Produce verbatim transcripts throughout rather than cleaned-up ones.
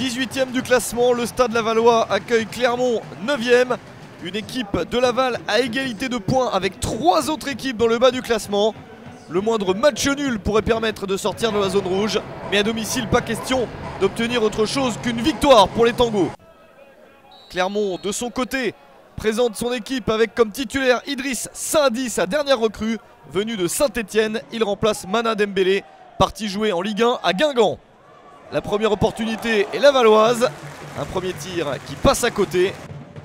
dix-huitième du classement, le Stade Lavallois accueille Clermont, neuvième. Une équipe de Laval à égalité de points avec trois autres équipes dans le bas du classement. Le moindre match nul pourrait permettre de sortir de la zone rouge. Mais à domicile, pas question d'obtenir autre chose qu'une victoire pour les tangos. Clermont, de son côté, présente son équipe avec comme titulaire Idriss Saadi, sa dernière recrue. Venu de Saint-Étienne, il remplace Mana Dembélé, parti jouer en Ligue un à Guingamp. La première opportunité est lavalloise, un premier tir qui passe à côté.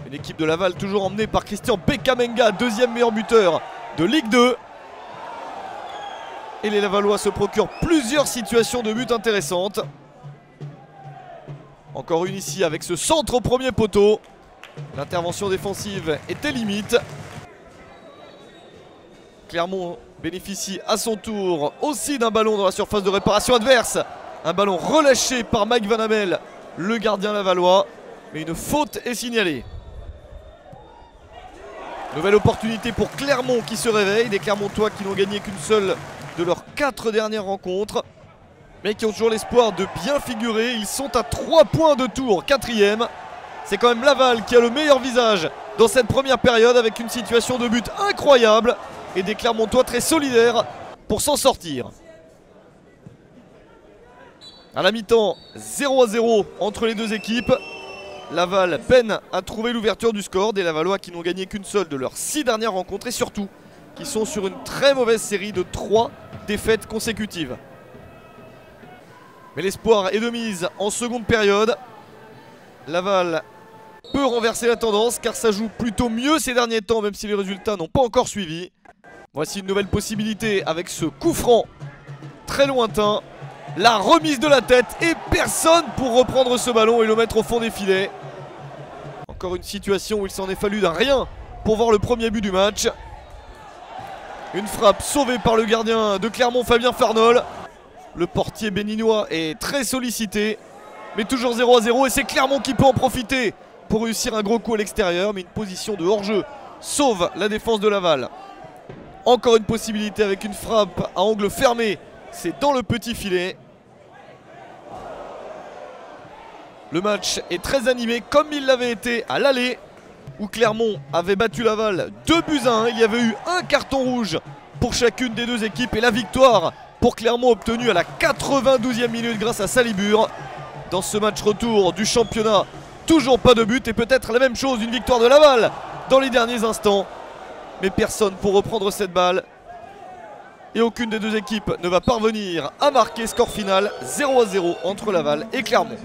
Une équipe de Laval toujours emmenée par Christian Bekamenga, deuxième meilleur buteur de Ligue deux. Et les Lavallois se procurent plusieurs situations de but intéressantes. Encore une ici avec ce centre au premier poteau. L'intervention défensive était limite. Clermont bénéficie à son tour aussi d'un ballon dans la surface de réparation adverse. Un ballon relâché par Mike Van Amel, le gardien lavallois. Mais une faute est signalée. Nouvelle opportunité pour Clermont qui se réveille. Des Clermontois qui n'ont gagné qu'une seule de leurs quatre dernières rencontres. Mais qui ont toujours l'espoir de bien figurer. Ils sont à trois points de Tours, quatrième. C'est quand même Laval qui a le meilleur visage dans cette première période avec une situation de but incroyable. Et des Clermontois très solidaires pour s'en sortir. À la mi-temps, zéro à zéro entre les deux équipes. Laval peine à trouver l'ouverture du score. Des Lavallois qui n'ont gagné qu'une seule de leurs six dernières rencontres et surtout qui sont sur une très mauvaise série de trois défaites consécutives. Mais l'espoir est de mise en seconde période. Laval peut renverser la tendance car ça joue plutôt mieux ces derniers temps, même si les résultats n'ont pas encore suivi. Voici une nouvelle possibilité avec ce coup franc très lointain. La remise de la tête et personne pour reprendre ce ballon et le mettre au fond des filets. Encore une situation où il s'en est fallu d'un rien pour voir le premier but du match. Une frappe sauvée par le gardien de Clermont, Fabien Farnol. Le portier béninois est très sollicité. Mais toujours zéro à zéro et c'est Clermont qui peut en profiter pour réussir un gros coup à l'extérieur. Mais une position de hors-jeu sauve la défense de Laval. Encore une possibilité avec une frappe à angle fermé. C'est dans le petit filet. Le match est très animé comme il l'avait été à l'aller où Clermont avait battu Laval deux buts à un. Il y avait eu un carton rouge pour chacune des deux équipes et la victoire pour Clermont obtenue à la quatre-vingt-douzième minute grâce à Salibur. Dans ce match retour du championnat, toujours pas de but et peut-être la même chose, une victoire de Laval dans les derniers instants. Mais personne pour reprendre cette balle. Et aucune des deux équipes ne va parvenir à marquer. Score final zéro à zéro entre Laval et Clermont.